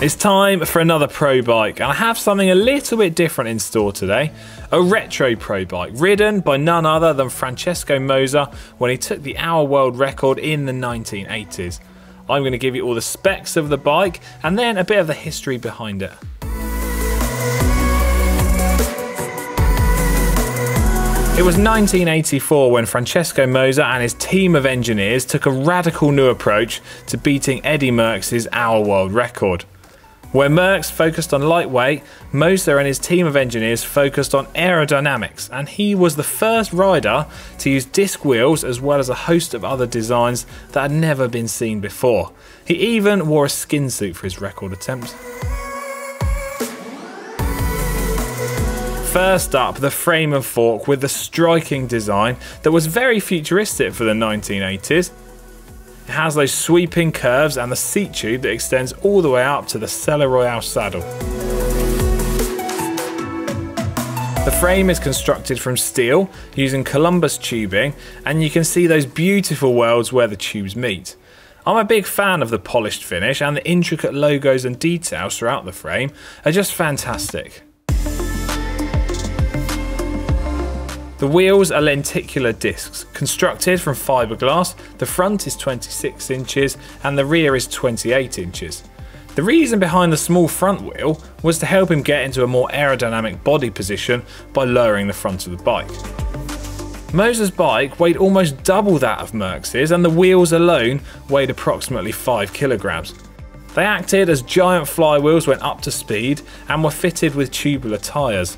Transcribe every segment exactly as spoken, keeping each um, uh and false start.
It's time for another pro bike, and I have something a little bit different in store today. A retro pro bike, ridden by none other than Francesco Moser when he took the hour world record in the nineteen eighties. I'm going to give you all the specs of the bike and then a bit of the history behind it. It was nineteen eighty-four when Francesco Moser and his team of engineers took a radical new approach to beating Eddy Merckx's hour world record. Where Merckx focused on lightweight, Moser and his team of engineers focused on aerodynamics, and he was the first rider to use disc wheels as well as a host of other designs that had never been seen before. He even wore a skin suit for his record attempt. First up, the frame and fork with the striking design that was very futuristic for the nineteen eighties. It has those sweeping curves and the seat tube that extends all the way up to the Selle Royal saddle. The frame is constructed from steel using Columbus tubing, and you can see those beautiful worlds where the tubes meet. I'm a big fan of the polished finish, and the intricate logos and details throughout the frame are just fantastic. The wheels are lenticular discs, constructed from fiberglass. The front is twenty-six inches and the rear is twenty-eight inches. The reason behind the small front wheel was to help him get into a more aerodynamic body position by lowering the front of the bike. Moser's bike weighed almost double that of Merckx's, and the wheels alone weighed approximately five kilograms. They acted as giant flywheels when up to speed and were fitted with tubular tyres.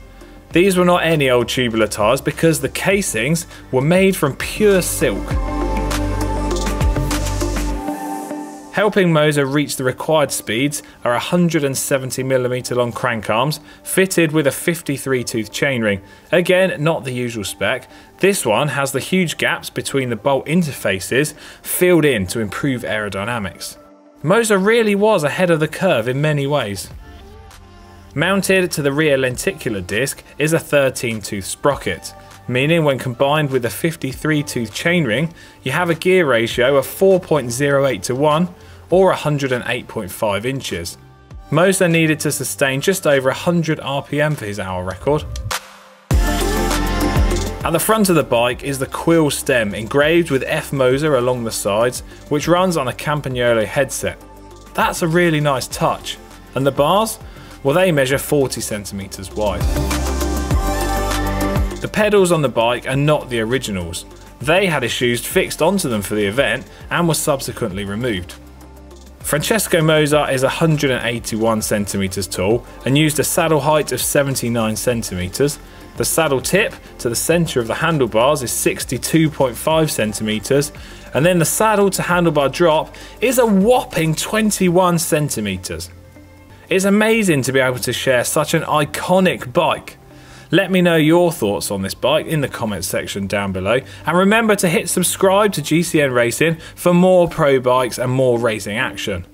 These were not any old tubular tyres, because the casings were made from pure silk. Helping Moser reach the required speeds are one hundred seventy millimeter long crank arms fitted with a fifty-three tooth chainring. Again, not the usual spec. This one has the huge gaps between the bolt interfaces filled in to improve aerodynamics. Moser really was ahead of the curve in many ways. Mounted to the rear lenticular disc is a thirteen tooth sprocket, meaning when combined with a fifty-three tooth chainring, you have a gear ratio of four point zero eight to one, or one hundred eight point five inches. Moser needed to sustain just over one hundred R P M for his hour record. At the front of the bike is the quill stem engraved with F Moser along the sides, which runs on a Campagnolo headset. That's a really nice touch. And the bars? Well, they measure forty centimetres wide. The pedals on the bike are not the originals. They had his shoes fixed onto them for the event and were subsequently removed. Francesco Moser is one hundred eighty-one centimetres tall and used a saddle height of seventy-nine centimetres. The saddle tip to the centre of the handlebars is sixty-two point five centimetres, and then the saddle to handlebar drop is a whopping twenty-one centimetres. It's amazing to be able to share such an iconic bike. Let me know your thoughts on this bike in the comments section down below, and remember to hit subscribe to G C N Racing for more pro bikes and more racing action.